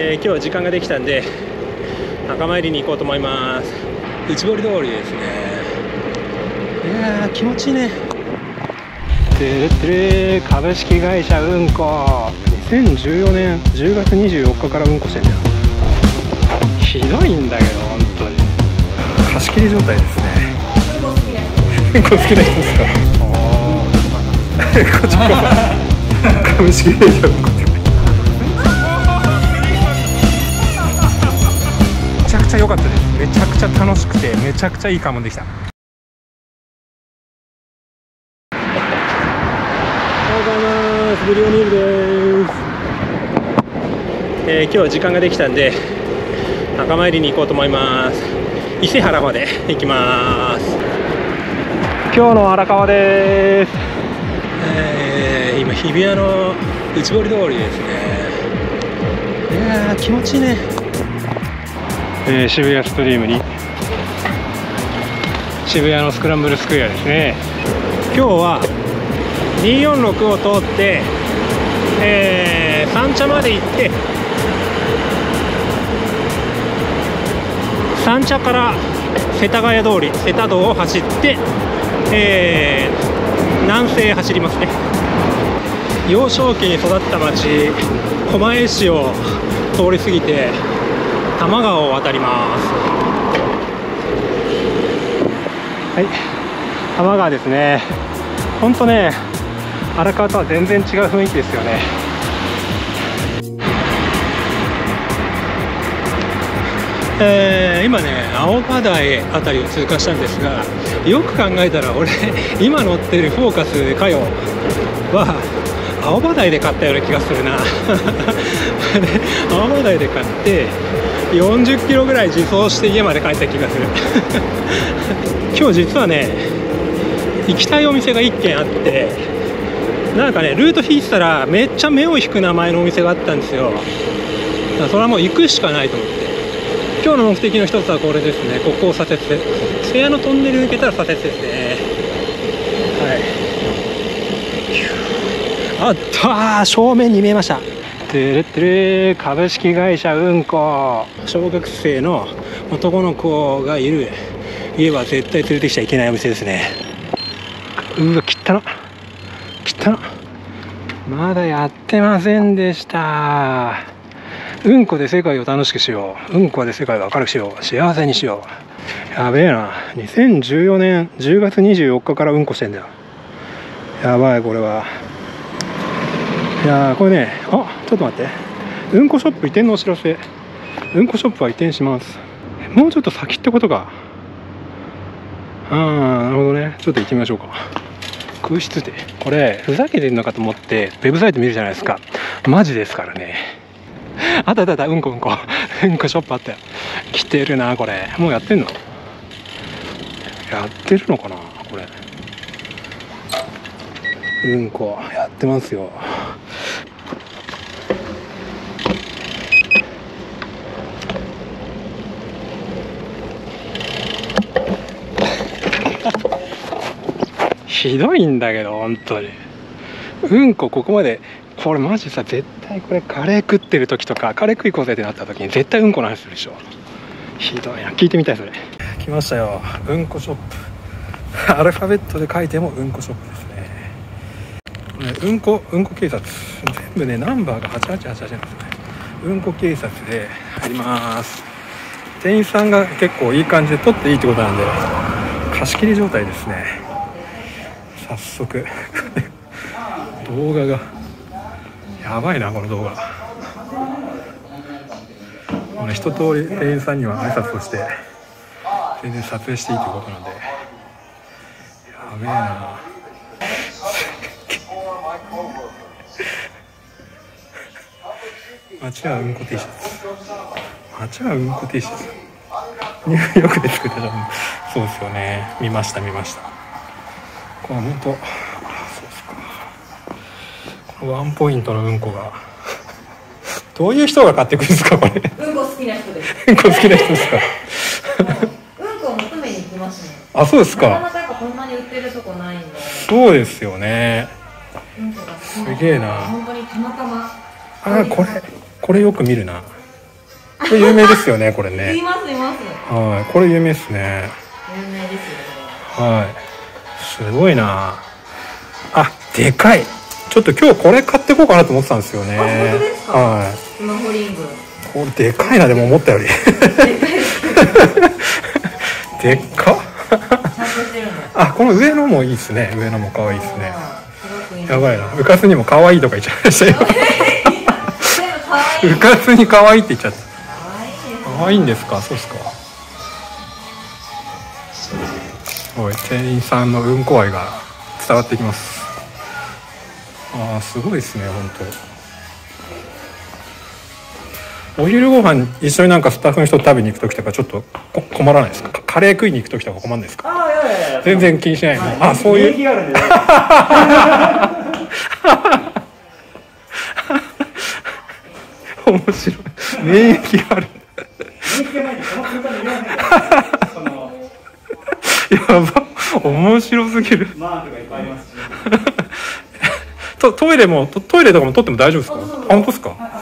今日は時間ができたんで墓参りに行こうと思います。内堀通りですね。いやー気持ちいいね。てれてれ株式会社うんこ、2014年10月24日からうんこしてんじゃん。ひどいんだけど本当に貸し切り状態ですね。うんこ好きな人ですか？こっちか株式会社うんこってめちゃくちゃ良かったです。めちゃくちゃ楽しくてめちゃくちゃいい買い物できた。無料ニールです。今日は時間ができたんで墓参りに行こうと思います。伊勢原まで行きます。今日の荒川です。今日比谷の内堀通りですね。いやー気持ちいいね。渋谷ストリームに渋谷のスクランブルスクエアですね。今日は246を通って三茶まで行って三茶から世田谷通り世田道を走って、南西へ走りますね。幼少期に育った町狛江市を通り過ぎて多摩川を渡ります。はい、多摩川ですね。ほんとね荒川とは全然違う雰囲気ですよね。今ね青葉台あたりを通過したんですが、よく考えたら俺今乗ってるフォーカスかよは青葉台で買ったような気がするな。で青葉台で買って40キロぐらい自走して家まで帰った気がする。今日実はね行きたいお店が1軒あって、なんかねルート引いてたらめっちゃ目を引く名前のお店があったんですよ。だからそれはもう行くしかないと思って、今日の目的の一つはこれですね。ここを左折、瀬谷のトンネル抜けたら左折ですね。はい。あったー、正面に見えました。てれてれ、株式会社うんこ。小学生の男の子がいる家は絶対連れてきちゃいけないお店ですね。うわ、汚っ汚っ。まだやってませんでした。うんこで世界を楽しくしよう。うんこで世界を明るくしよう。幸せにしよう。やべえな。2014年10月24日からうんこしてんだよ。やばい、これは。いやー、これね、あ、ちょっと待って。うんこショップ移転のお知らせ。うんこショップは移転します。もうちょっと先ってことか。あー、なるほどね。ちょっと行ってみましょうか。空室で。これ、ふざけてんのかと思って、ウェブサイト見るじゃないですか。マジですからね。あったあった、うんこうんこうんこショップあったよ。来てるなこれ。もうやってんの？やってるのかなこれ。うんこやってますよ。ひどいんだけど本当にうんこここまで。これマジさ、絶対これカレー食ってる時とかカレー食いこうぜってなった時に絶対うんこの話するでしょ。ひどいな。聞いてみたいそれ。来ましたようんこショップ。アルファベットで書いてもうんこショップですね。うんこ警察、全部ねナンバーが8888なんですね。うんこ警察で入ります。店員さんが結構いい感じで取っていいってことなんで貸し切り状態ですね。早速動画がやばいなこの動画。この一通り店員さんには挨拶をして全然撮影していいということなんでやべえな。街はうんこ T シャツ、街はうんこ T シャツ、ニューヨークで作ったじゃん。そうですよね、見ました見ました。この本当ワンポイントのうんこがどういう人が買ってくるんですかこれ。うんこ好きな人です。うんこ好きな人ですか。うんこを求めに行きますね。あ、そうですか。なかなかやっぱこんなに売ってるとこないんで。そうですよね。うんこがすげえな。本当にたまたま。ああ、これよく見るな。これ有名ですよね、これね。いますいます。はい、これ有名ですね。有名ですよね。はい、すごいなあ。でかい。ちょっと今日これ買ってこうかなと思ってたんですよね。あ、本当ですか。はい、スマホリング、これでかいな。でも思ったよりでっかあ、この上のもいいですね。上のも可愛いですね。やばいな、浮かすにも可愛いとか言っちゃいましたよ。浮かすに可愛いって言っちゃった。可愛いんですか。そうですか。おい、店員さんのうんこ愛が伝わってきます。ああ、すごいですね、本当。お昼ご飯一緒になんかスタッフの人と食べに行く時とかちょっと困らないですか。カレー食いに行く時とか困るんですか。全然気にしないの。あ、そういう。面白い。免疫がある。やば、面白すぎる。トイレとかも取っても大丈夫ですか。あ、本当ですか。あ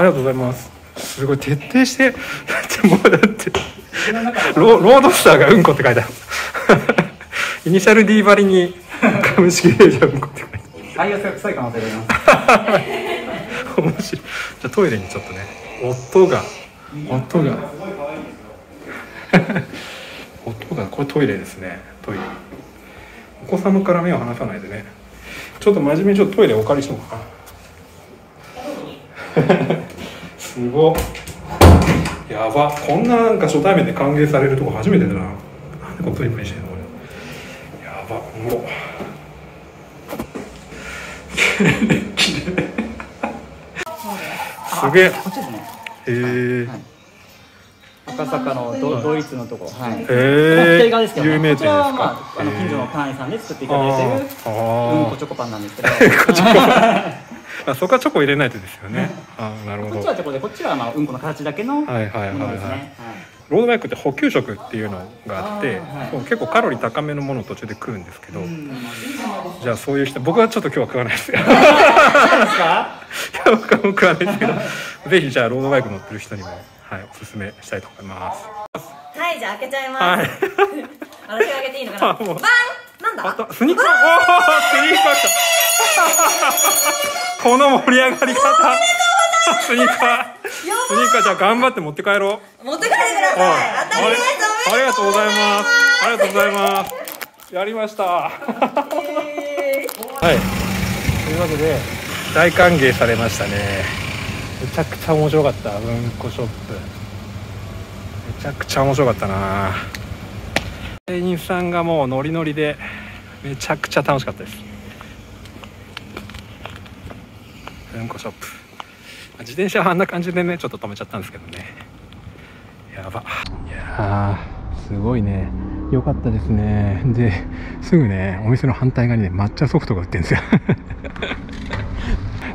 りがとうございます。すごい徹底して。もうだってロードスターがうんこって書いてある。イニシャル D ばりに株式会社うんこって書いてある。バイアスが臭い可能性があります。面白い。じゃあトイレにちょっとね、音がこれトイレですね。トイレ。お子様から目を離さないでね。ちょっと真面目にちょっとトイレお借りしようかな。すごっ。やば、こんななんか初対面で歓迎されるとこ初めてだな。なんでこれプリプリしてんのこれ。やば、おもろ。すげえ。へえ。赤坂のドイツのとこ。はい。へえ。有名店ですか。まあ近所のパン屋さんで作っていただいてるうんこチョコパンなんですけど。あ、そこはチョコ入れないとですよね。あ、なるほど。こっちはチョコで、こっちはまあうんこの形だけのものですね。ロードバイクって補給食っていうのがあって、結構カロリー高めのものを途中で食うんですけど、じゃあそういう人、僕はちょっと今日は食わないですよ。そうですか。僕はもう食わないですけど、ぜひじゃあロードバイク乗ってる人にもおすすめしたいと思います。はい、じゃあ開けちゃいます。私が開けていいのかな。バン、なんだ。スニーカー。スニーカー。この盛り上がり方。スニーカー、スニーカー、じゃあ頑張って持って帰ろう。持って帰ってください。当たりです。ありがとうございます。ありがとうございます。やりました。はい。というわけで大歓迎されましたね。めちゃくちゃ面白かった。うんこショップ。めちゃくちゃ面白かったな。店員さんがもうノリノリでめちゃくちゃ楽しかったです。うんこショップ、自転車はあんな感じでね、ちょっと止めちゃったんですけどね。やば、いやー、すごいね、良かったですね。で、すぐね、お店の反対側にね、抹茶ソフトが売ってるんですよ。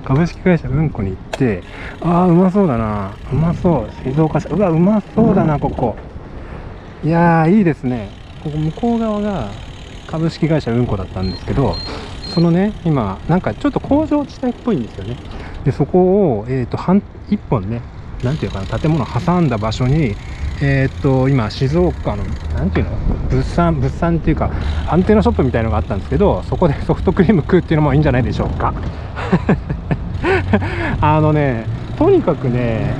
株式会社うんこに行って、あー、うまそうだな、うまそう、静岡市、うわ、うまそうだな、ここ。いやー、いいですね。ここ向こう側が株式会社うんこだったんですけど、そのね、今なんかちょっと工場地帯っぽいんですよね。で、そこを一本ね、なんていうかな、建物を挟んだ場所に今静岡のなんていうの、物産っていうかアンテナショップみたいのがあったんですけど、そこでソフトクリーム食うっていうのもいいんじゃないでしょうか。あのね、とにかくね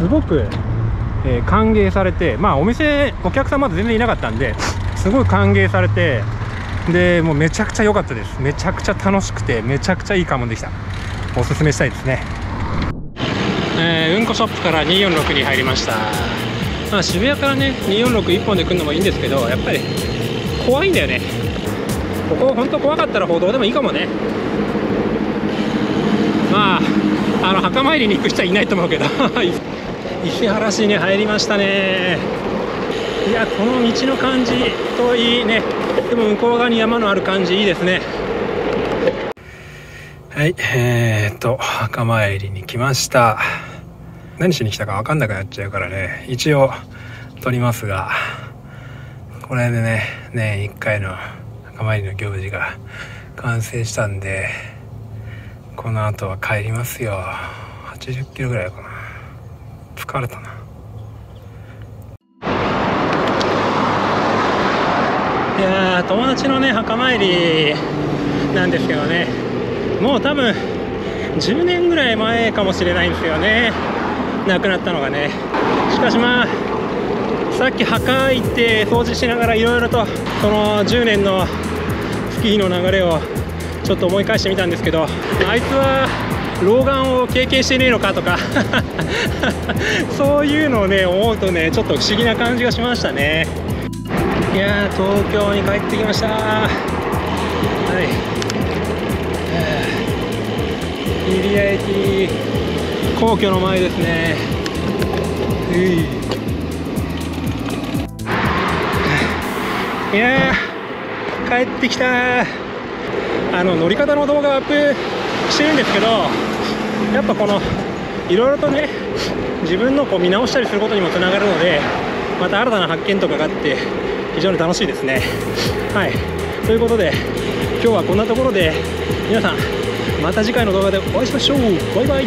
すごく歓迎されて、まあお店、お客さんまだ全然いなかったんで、すごい歓迎されて。でもうめちゃくちゃ良かったです。めちゃくちゃ楽しくて、めちゃくちゃいい買い物でした。おすすめしたいですね。うんこショップから246に入りました。まあ、渋谷からね2461本で来るのもいいんですけど、やっぱり怖いんだよね。ここ本当怖かったら歩道でもいいかもね。まあ墓参りに行く人はいないと思うけど。石原市に入りましたね。いや、この道の感じといいね。でも向こう側に山のある感じ、いいですね。はい、墓参りに来ました。何しに来たか分かんなくなっちゃうからね、一応撮りますが、これでね、年1回の墓参りの行事が完成したんで、この後は帰りますよ。8 80キロぐらいかな。疲れたな。いやー、友達のね墓参りなんですけどね、もう多分10年ぐらい前かもしれないんですよね、亡くなったのがね。しかしまあさっき墓行って掃除しながらいろいろとその10年の月日の流れをちょっと思い返してみたんですけど、あいつは老眼を経験してねえのかとかそういうのをね思うとね、ちょっと不思議な感じがしましたね。いやー、東京に帰ってきました。はい、入谷駅、皇居の前ですね。いやー、帰ってきた。乗り方の動画アップしてるんですけど、やっぱこのいろいろとね自分のこう見直したりすることにもつながるので、また新たな発見とかがあって非常に楽しいですね。はい、ということで今日はこんなところで、皆さんまた次回の動画でお会いしましょう。バイバイ。